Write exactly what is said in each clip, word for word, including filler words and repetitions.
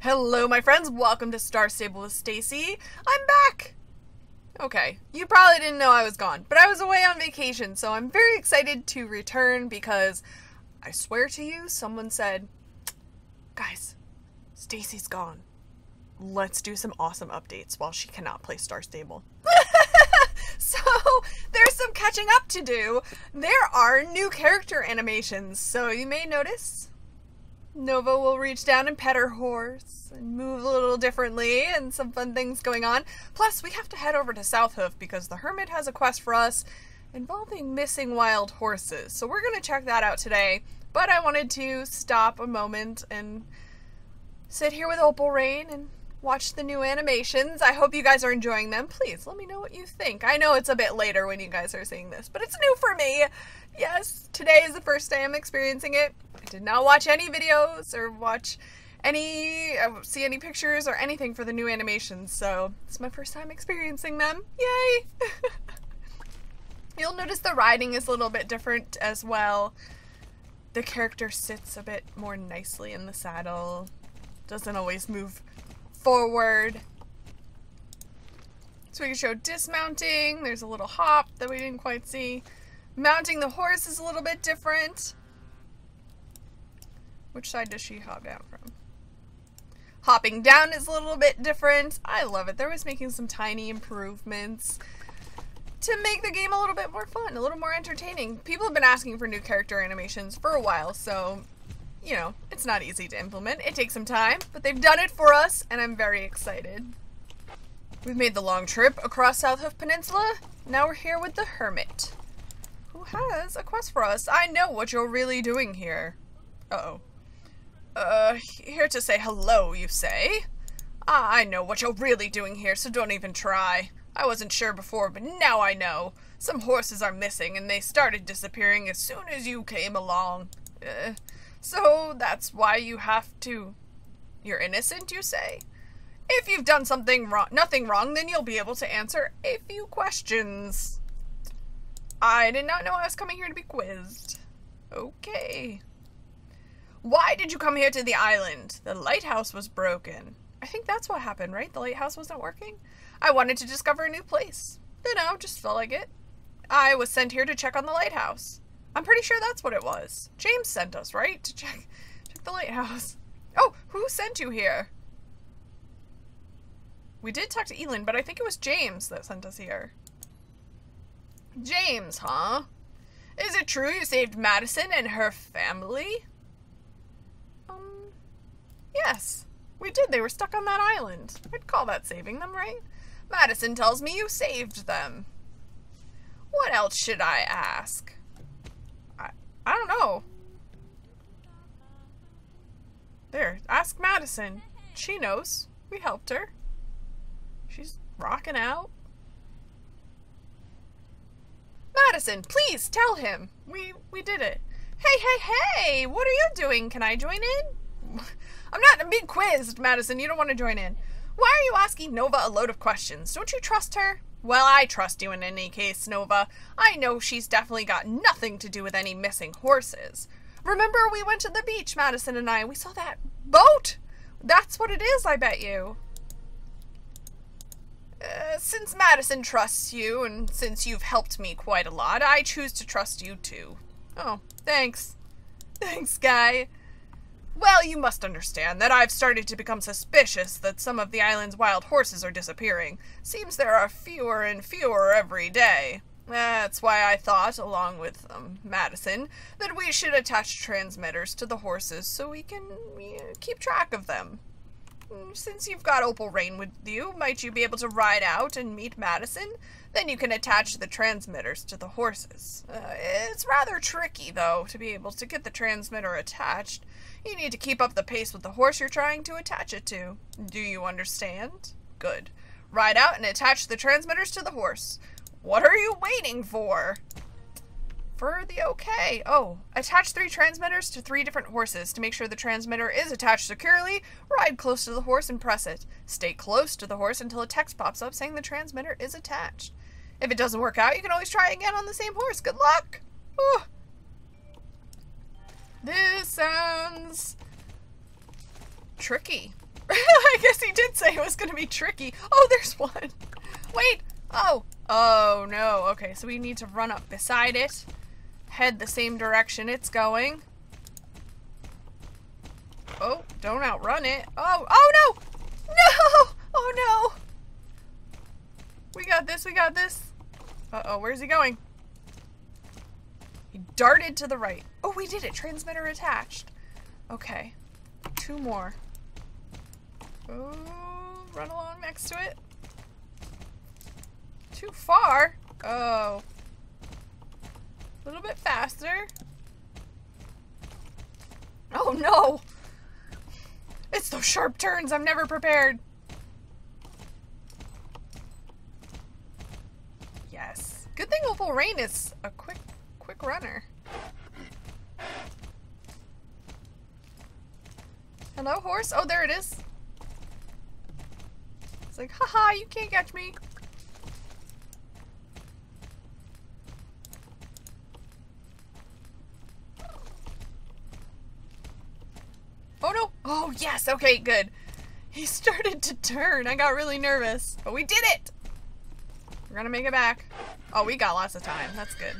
Hello, my friends. Welcome to Star Stable with Stacy. I'm back. Okay, you probably didn't know I was gone, but I was away on vacation, so I'm very excited to return because I swear to you, someone said, guys, Stacy's gone. Let's do some awesome updates while she cannot play Star Stable. So there's some catching up to do. There are new character animations, so you may notice Nova will reach down and pet her horse and move a little differently, and some fun things going on. Plus, we have to head over to South Hoof because the Hermit has a quest for us involving missing wild horses. So we're going to check that out today, but I wanted to stop a moment and sit here with Opal Rain and watch the new animations. I hope you guys are enjoying them. Please let me know what you think. I know it's a bit later when you guys are seeing this, but it's new for me. Yes, today is the first day I'm experiencing it. I did not watch any videos or watch any, uh, see any pictures or anything for the new animations, so it's my first time experiencing them. Yay! You'll notice the riding is a little bit different as well. The character sits a bit more nicely in the saddle. Doesn't always move forward. So we can show dismounting. There's a little hop that we didn't quite see. Mounting the horse is a little bit different. Which side does she hop down from? Hopping down is a little bit different. I love it. They're always making some tiny improvements to make the game a little bit more fun, a little more entertaining. People have been asking for new character animations for a while, so you know, it's not easy to implement. It takes some time, but they've done it for us, and I'm very excited. We've made the long trip across South Hoof Peninsula. Now we're here with the Hermit, who has a quest for us. I know what you're really doing here. Uh-oh. Uh, here to say hello, you say? Ah, I know what you're really doing here, so don't even try. I wasn't sure before, but now I know. Some horses are missing, and they started disappearing as soon as you came along. Uh, So that's why you have to... You're innocent, you say? If you've done something wrong, nothing wrong, then you'll be able to answer a few questions. I did not know I was coming here to be quizzed. Okay. Why did you come here to the island? The lighthouse was broken. I think that's what happened, right? The lighthouse wasn't working? I wanted to discover a new place. You know, just felt like it. I was sent here to check on the lighthouse. I'm pretty sure that's what it was. James sent us, right? To check, check the lighthouse. Oh, who sent you here? We did talk to Elin, but I think it was James that sent us here. James, huh? Is it true you saved Madison and her family? Um, yes, we did. They were stuck on that island. I'd call that saving them, right? Madison tells me you saved them. What else should I ask? I don't know. There, ask Madison. She knows. We helped her. She's rocking out. Madison, please tell him. We we did it. Hey, hey, hey! What are you doing? Can I join in? I'm not I'm being quizzed, Madison. You don't want to join in. Why are you asking Nova a load of questions? Don't you trust her? Well, I trust you in any case, Nova. I know she's definitely got nothing to do with any missing horses. Remember, we went to the beach, Madison and I. We saw that boat. That's what it is, I bet you. Uh, since Madison trusts you, and since you've helped me quite a lot, I choose to trust you too. Oh, thanks. Thanks, guy. Well, you must understand that I've started to become suspicious that some of the island's wild horses are disappearing. Seems there are fewer and fewer every day. That's why I thought, along with um, Madison, that we should attach transmitters to the horses so we can uh, keep track of them. Since you've got Opal Rain with you, might you be able to ride out and meet Madison? Then you can attach the transmitters to the horses. Uh, it's rather tricky, though, to be able to get the transmitter attached. You need to keep up the pace with the horse you're trying to attach it to. Do you understand? Good. Ride out and attach the transmitters to the horse. What are you waiting for? For the okay. Oh, attach three transmitters to three different horses. To make sure the transmitter is attached securely, ride close to the horse and press it. Stay close to the horse until a text pops up saying the transmitter is attached. If it doesn't work out, you can always try again on the same horse. Good luck! Ooh. This sounds tricky. I guess he did say it was gonna be tricky. Oh, there's one. Wait. Oh. Oh, no. Okay, so we need to run up beside it. Head the same direction it's going. Oh, don't outrun it. Oh, oh, no. No. Oh, no. We got this. We got this. Uh-oh, where's he going? He darted to the right. Oh, we did it. Transmitter attached. Okay. Two more. Oh, run along next to it. Too far. Oh. A little bit faster. Oh no! It's those sharp turns. I'm never prepared. Yes. Good thing Opal Rain is a quick, quick runner. Hello, horse. Oh, there it is. It's like, haha, you can't catch me. Oh, no. Oh, yes. Okay, good. He started to turn. I got really nervous, but we did it. We're gonna make it back. Oh, we got lots of time. That's good.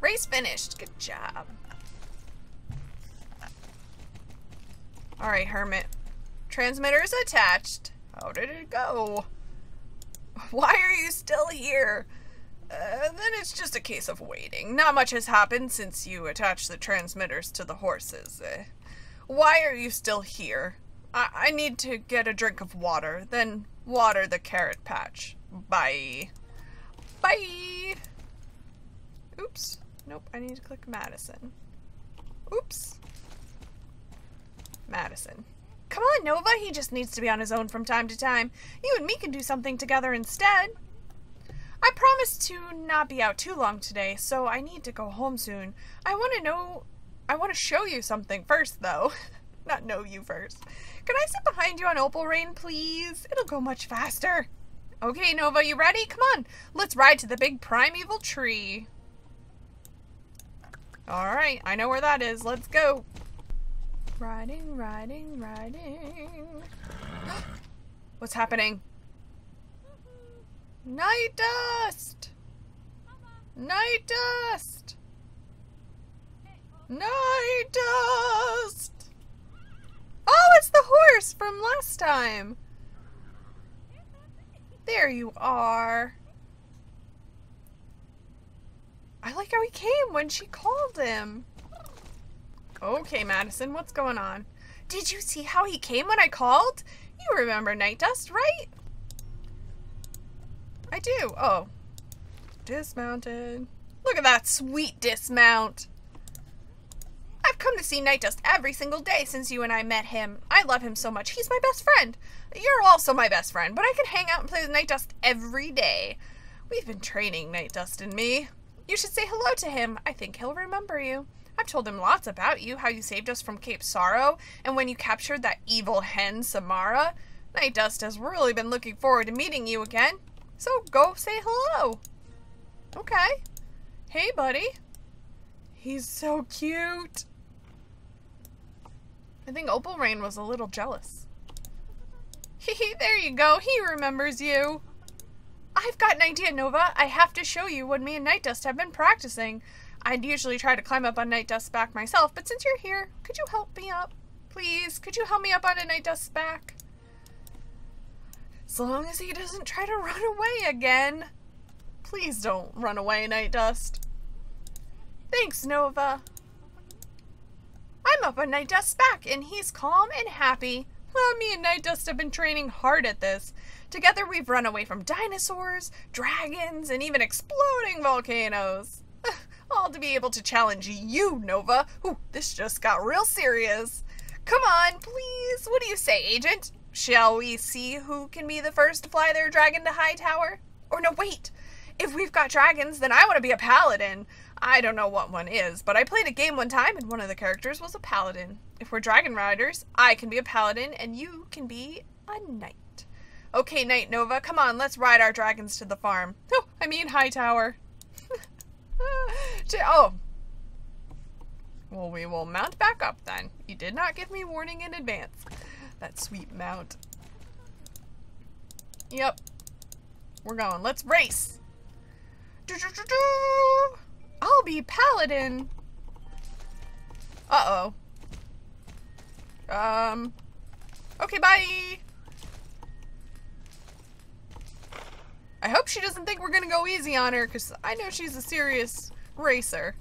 Race finished. Good job. All right, Hermit. Transmitter is attached. How did it go? Why are you still here? Uh, then it's just a case of waiting. Not much has happened since you attached the transmitters to the horses. Uh, why are you still here? I, I need to get a drink of water, then water the carrot patch. Bye. Bye. Oops. Nope, I need to click Madison. Oops. Madison. Come on, Nova. He just needs to be on his own from time to time. You and me can do something together instead. I promised to not be out too long today, so I need to go home soon. I want to know... I want to show you something first, though. Not know you first. Can I sit behind you on Opal Rain, please? It'll go much faster. Okay, Nova, you ready? Come on. Let's ride to the big primeval tree. Alright, I know where that is. Let's go. Riding, riding, riding. What's happening? Night dust! Night dust! Night dust! Oh, it's the horse from last time! There you are. I like how he came when she called him. Okay, Madison, what's going on? Did you see how he came when I called? You remember Night Dust, right? I do. Oh. Dismounted. Look at that sweet dismount. I've come to see Night Dust every single day since you and I met him. I love him so much. He's my best friend. You're also my best friend, but I can hang out and play with Night Dust every day. We've been training Night Dust and me. You should say hello to him. I think he'll remember you. I've told him lots about you, how you saved us from Cape Sorrow, and when you captured that evil hen, Samara. Night Dust has really been looking forward to meeting you again, so go say hello. Okay. Hey, buddy. He's so cute. I think Opal Rain was a little jealous. Hee there you go. He remembers you. I've got an idea, Nova. I have to show you what me and Night Dust have been practicing. I'd usually try to climb up on Night Dust's back myself, but since you're here, could you help me up? Please, could you help me up on Night Dust's back? As long as he doesn't try to run away again. Please don't run away, Night Dust. Thanks, Nova. I'm up on Night Dust's back, and he's calm and happy. Well, me and Night Dust have been training hard at this. Together we've run away from dinosaurs, dragons, and even exploding volcanoes. All to be able to challenge you, Nova. Ooh, this just got real serious. Come on, please. What do you say, Agent? Shall we see who can be the first to fly their dragon to Hightower? Or no, wait. If we've got dragons, then I want to be a paladin. I don't know what one is, but I played a game one time and one of the characters was a paladin. If we're dragon riders, I can be a paladin and you can be a knight. Okay, Knight Nova, come on, let's ride our dragons to the farm. Oh, I mean Hightower. Oh. Well, we will mount back up then. You did not give me warning in advance. That sweet mount. Yep. We're going. Let's race! Do-do-do-do! I'll be paladin! Uh-oh. Um. Okay, bye! I hope she doesn't think we're gonna go easy on her, because I know she's a serious racer.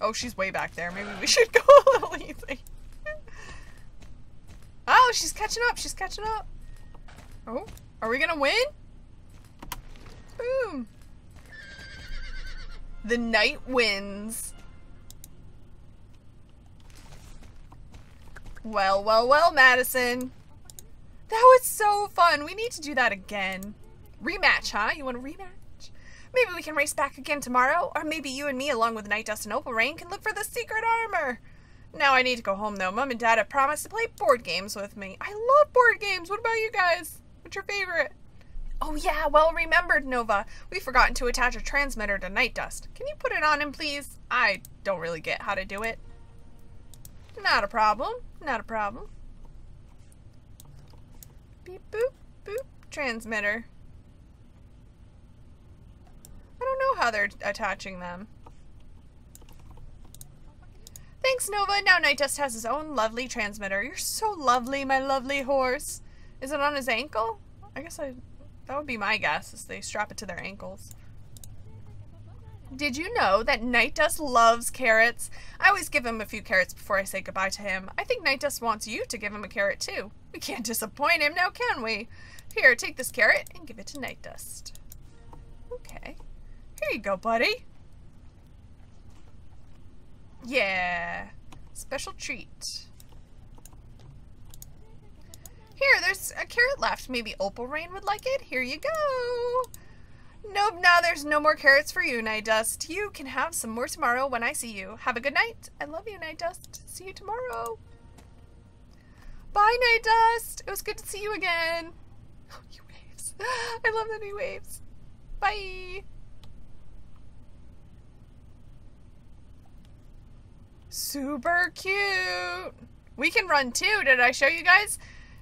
Oh, she's way back there. Maybe we should go a little easy. Oh, she's catching up. She's catching up. Oh, are we gonna win? Boom. The knight wins. Well, well, well, Madison. That was so fun. We need to do that again. Rematch, huh? You want to rematch? Maybe we can race back again tomorrow, or maybe you and me, along with Night Dust and Opal Rain, can look for the secret armor. Now I need to go home, though. Mom and Dad have promised to play board games with me. I love board games. What about you guys? What's your favorite? Oh, yeah. Well remembered, Nova. We've forgotten to attach a transmitter to Night Dust. Can you put it on him, please? I don't really get how to do it. Not a problem. Not a problem. Beep, boop, boop. Transmitter. I don't know how they're attaching them. Thanks, Nova. Now Night Dust has his own lovely transmitter. You're so lovely, my lovely horse. Is it on his ankle? I guess I... that would be my guess, is they strap it to their ankles. Did you know that Night Dust loves carrots? I always give him a few carrots before I say goodbye to him. I think Night Dust wants you to give him a carrot, too. We can't disappoint him, now can we? Here, take this carrot and give it to Night Dust. Okay. Here you go, buddy. Yeah. Special treat. Here, there's a carrot left. Maybe Opal Rain would like it. Here you go. Nope, now there's no more carrots for you, Night Dust. You can have some more tomorrow when I see you. Have a good night. I love you, Night Dust. See you tomorrow. Bye, Night Dust. It was good to see you again. Oh, he waves. I love that he waves. Bye. Super cute. We can run too. Did I show you guys?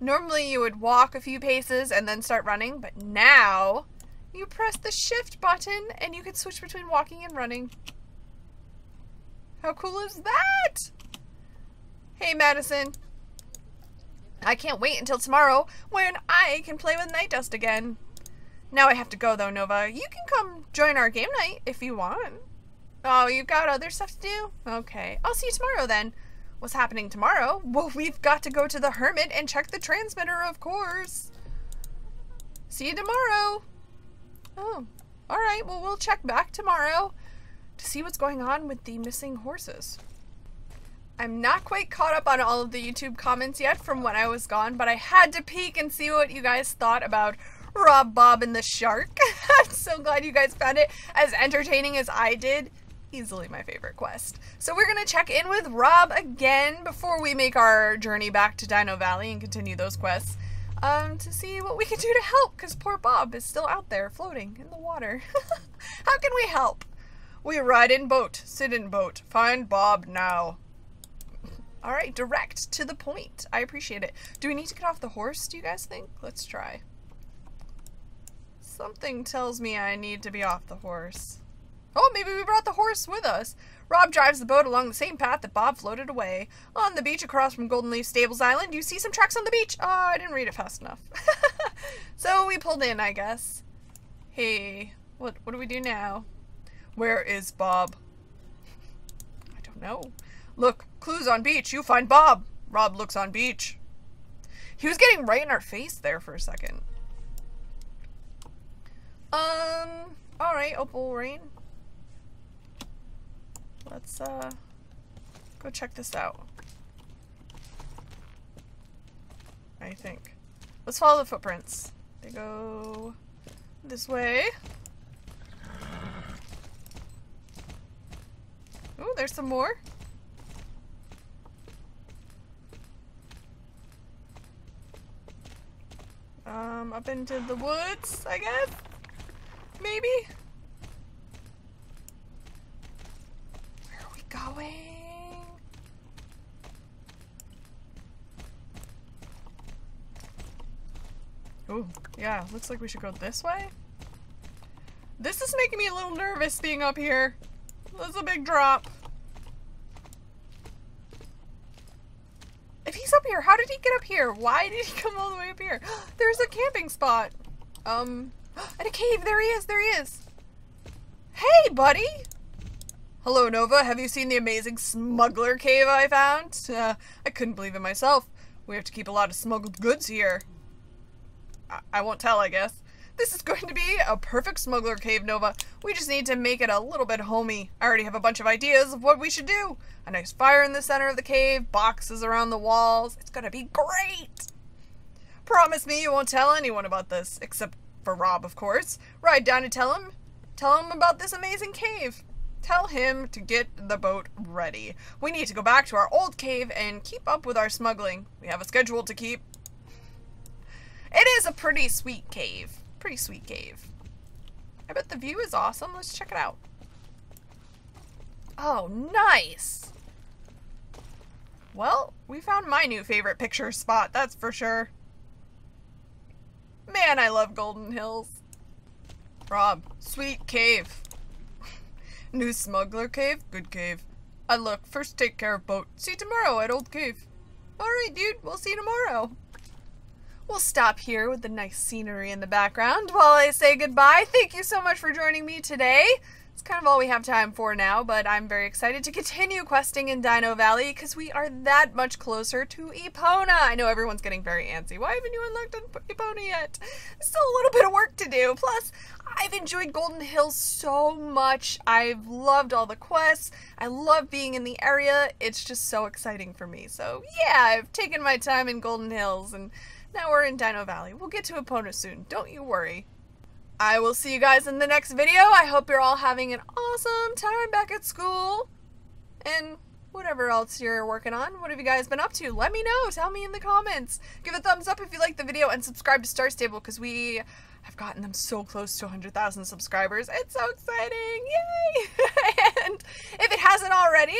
Normally you would walk a few paces and then start running, but now you press the shift button and you can switch between walking and running. How cool is that? Hey, Madison. I can't wait until tomorrow when I can play with Night Dust again. Now I have to go though, Nova. You can come join our game night if you want. Oh, you've got other stuff to do? Okay. I'll see you tomorrow, then. What's happening tomorrow? Well, we've got to go to the hermit and check the transmitter, of course. See you tomorrow. Oh. Alright, well, we'll check back tomorrow to see what's going on with the missing horses. I'm not quite caught up on all of the YouTube comments yet from when I was gone, but I had to peek and see what you guys thought about Rob, Bob, and the shark. I'm so glad you guys found it as entertaining as I did. Easily my favorite quest. So we're going to check in with Rob again before we make our journey back to Dino Valley and continue those quests um, to see what we can do to help, because poor Bob is still out there floating in the water. How can we help? We ride in boat, sit in boat, find Bob now. All right, direct to the point. I appreciate it. Do we need to get off the horse, do you guys think? Let's try. Something tells me I need to be off the horse. Oh, maybe we brought the horse with us. Rob drives the boat along the same path that Bob floated away. On the beach across from Golden Leaf Stables Island, you see some tracks on the beach. Oh, I didn't read it fast enough. So we pulled in, I guess. Hey, what, what do we do now? Where is Bob? I don't know. Look, clues on beach. You find Bob. Rob looks on beach. He was getting right in our face there for a second. Um, alright, Opal Rain. Let's, uh, go check this out. I think. Let's follow the footprints. They go this way. Oh, there's some more. Um, up into the woods, I guess? Maybe? Where are we going? Ooh, yeah, looks like we should go this way. This is making me a little nervous being up here. This is a big drop. If he's up here, how did he get up here? Why did he come all the way up here? There's a camping spot. Um, and a cave. There he is. There he is. Hey, buddy. Hello, Nova. Have you seen the amazing smuggler cave I found? Uh, I couldn't believe it myself. We have to keep a lot of smuggled goods here. I, I won't tell, I guess. This is going to be a perfect smuggler cave, Nova. We just need to make it a little bit homey. I already have a bunch of ideas of what we should do. A nice fire in the center of the cave, boxes around the walls. It's gonna be great! Promise me you won't tell anyone about this, except for Rob, of course. Ride down and tell him. Tell him about this amazing cave. Tell him to get the boat ready. We need to go back to our old cave and keep up with our smuggling. We have a schedule to keep. It is a pretty sweet cave. Pretty sweet cave. I bet the view is awesome. Let's check it out. Oh, nice! Well, we found my new favorite picture spot, that's for sure. Man, I love Golden Hills. Rob, sweet cave. New smuggler cave, good cave. I look, first take care of boat. See you tomorrow at old cave. Alright, dude, we'll see you tomorrow. We'll stop here with the nice scenery in the background while I say goodbye. Thank you so much for joining me today. It's kind of all we have time for now, but I'm very excited to continue questing in Dino Valley because we are that much closer to Epona. I know everyone's getting very antsy. Why haven't you unlocked Epona yet? There's still a little bit of work to do. Plus, I've enjoyed Golden Hills so much. I've loved all the quests. I love being in the area. It's just so exciting for me. So yeah, I've taken my time in Golden Hills, and now we're in Dino Valley. We'll get to Epona soon, don't you worry. I will see you guys in the next video. I hope you're all having an awesome time back at school. And whatever else you're working on, what have you guys been up to? Let me know. Tell me in the comments. Give a thumbs up if you like the video and subscribe to Star Stable because we have gotten them so close to one hundred thousand subscribers. It's so exciting. Yay! And if it hasn't already,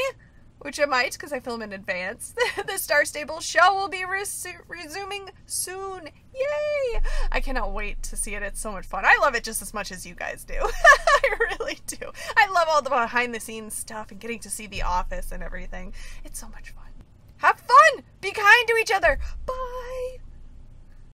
which it might because I film in advance, the Star Stable show will be res resuming soon. Yay! I cannot wait to see it. It's so much fun. I love it just as much as you guys do. I really do. I love all the behind the scenes stuff and getting to see the office and everything. It's so much fun. Have fun! Be kind to each other! Bye!